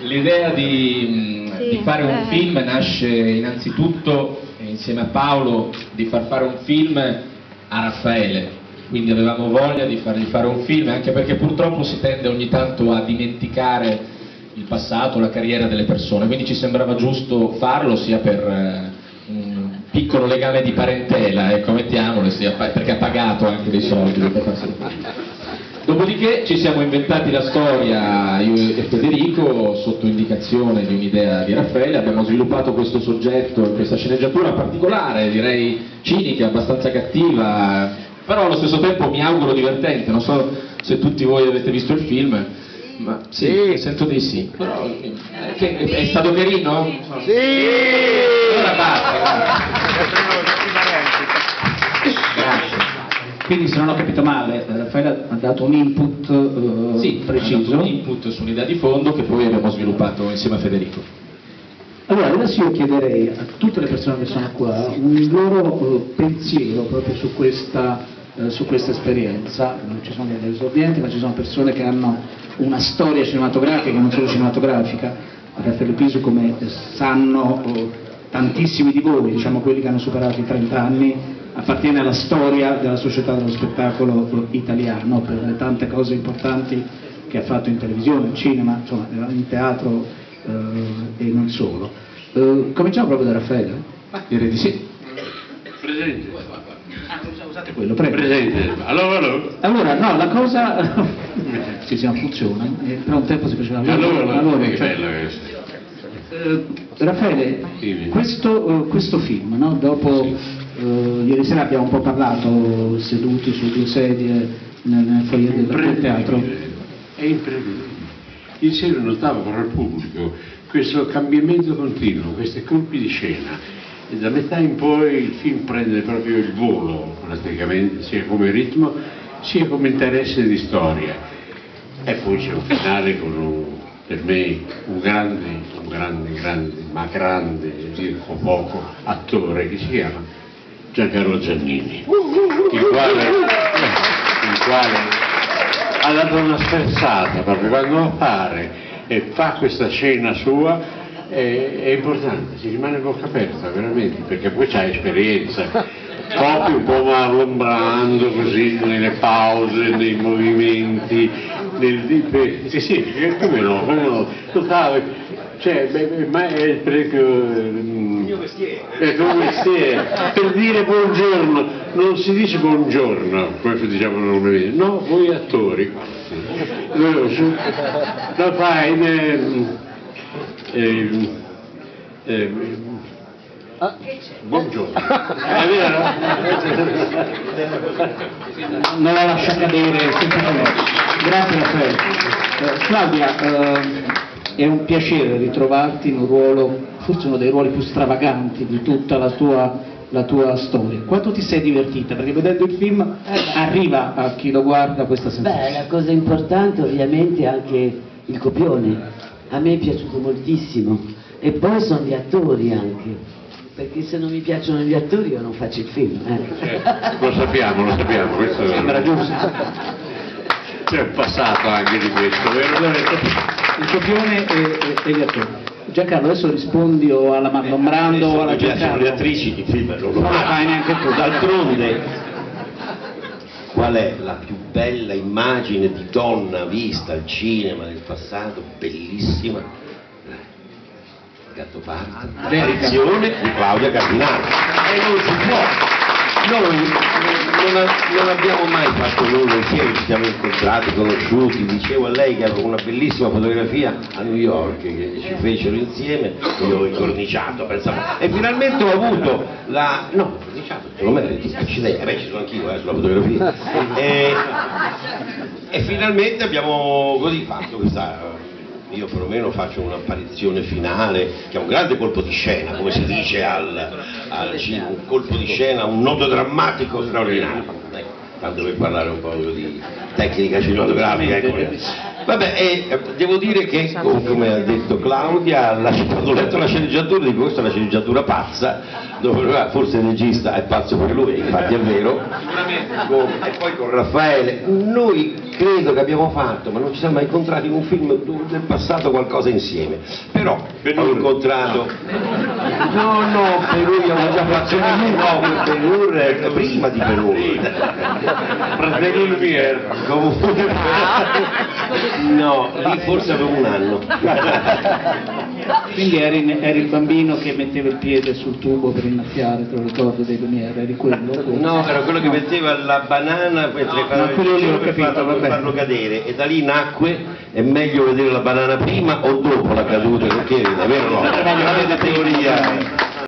L'idea di fare un film nasce innanzitutto insieme a Paolo, di far fare un film a Raffaele, quindi avevamo voglia di fargli fare un film, anche perché purtroppo si tende ogni tanto a dimenticare il passato, la carriera delle persone, quindi ci sembrava giusto farlo sia per un piccolo legame di parentela, ecco, mettiamolo, sia perché ha pagato anche dei soldi. Dopodiché ci siamo inventati la storia, io e Federico, sotto indicazione di un'idea di Raffaele, abbiamo sviluppato questo soggetto, questa sceneggiatura particolare, direi cinica, abbastanza cattiva, però allo stesso tempo mi auguro divertente. Non so se tutti voi avete visto il film, ma sì, sento di sì. Però, è stato carino? Sì! Allora grazie. Quindi, se non ho capito male, Raffaele ha dato un input preciso. Ha dato un input su un'idea di fondo che poi abbiamo sviluppato insieme a Federico. Allora, adesso io chiederei a tutte le persone che sono qua un loro pensiero proprio su questa esperienza. Non ci sono degli esordienti, ma ci sono persone che hanno una storia cinematografica, non solo cinematografica. Raffaele Pisu, come sanno tantissimi di voi, diciamo quelli che hanno superato i 30 anni, appartiene alla storia della società dello spettacolo italiano per le tante cose importanti che ha fatto in televisione, in cinema, insomma, in teatro e non solo. Cominciamo proprio da Raffaele? Direi di sì. Presente. Usate quello, prego. Presente. Allora, no, la cosa... Ci siamo, funziona. Per un tempo si faceva... Allora che bello questo. Raffaele, questo film, no? Dopo... Sì. Ieri sera abbiamo un po' parlato seduti su due sedie nel fogliere del teatro. È imprevedibile. Ieri sera notavo per il pubblico questo cambiamento continuo, questi colpi di scena, e da metà in poi il film prende proprio il volo praticamente, sia come ritmo sia come interesse di storia, e poi c'è un finale con per me un grande dico poco attore che si chiama Giancarlo Giannini, il quale ha dato una sferzata proprio quando appare e fa questa scena sua, è importante, si rimane bocca aperta veramente, perché poi c'ha esperienza, copia un po' allombrando così nelle pause, nei movimenti, come no, cioè, ma è il mestiere, per dire buongiorno, non si dice buongiorno, come diciamo normalmente, no, voi attori, la fai, buongiorno, è vero? Non la lascia cadere, grazie Raffaele. Flavia, è un piacere ritrovarti in un ruolo, forse uno dei ruoli più stravaganti di tutta la tua storia. Quanto ti sei divertita? Perché vedendo il film arriva a chi lo guarda questa sensazione. Beh, la cosa importante ovviamente è anche il copione. A me è piaciuto moltissimo. E poi sono gli attori anche. Perché se non mi piacciono gli attori io non faccio il film. Lo sappiamo. Questo sembra giusto. C'è un passato anche di questo, vero? Il copione e gli attori. Giancarlo, adesso rispondi o alla Marlombrando o alla Giancarlo. Le attrici di film non lo fai neanche tu. D'altronde, qual è la più bella immagine di donna vista al cinema del passato? Bellissima. Gattopardo. Direzione di Claudia Cardinale. E non si può. Noi non abbiamo mai fatto nulla insieme, ci siamo incontrati, conosciuti, dicevo a lei che avevo una bellissima fotografia a New York che ci fecero insieme, io ho incorniciato, pensavo, e finalmente ho avuto la... no, incorniciato, non me l'hai detto, ci sono anch'io sulla fotografia, e finalmente abbiamo così fatto questa... Io perlomeno faccio un'apparizione finale che è un grande colpo di scena, come si dice un colpo di scena, un nodo drammatico straordinario, tanto per parlare un po' di tecnica cinematografica. Vabbè, devo dire che, come ha detto Claudia, quando ho letto la sceneggiatura, dico questa è una sceneggiatura pazza, dove forse il regista è pazzo per lui, infatti è vero, e poi con Raffaele, noi credo che abbiamo fatto, ma non ci siamo mai incontrati in un film del passato qualcosa insieme, però ho incontrato, no, Perugia aveva già fatto Penurla, prima di Penurla, fratello Pier, no, lì forse avevo un anno. Quindi eri il bambino che metteva il piede sul tubo per innaffiare, te lo ricordo dei lumiere, eri quello? No, era quello che metteva la banana per farlo cadere, e da lì nacque: è meglio vedere la banana prima o dopo la caduta, perché davvero no, è una teoria.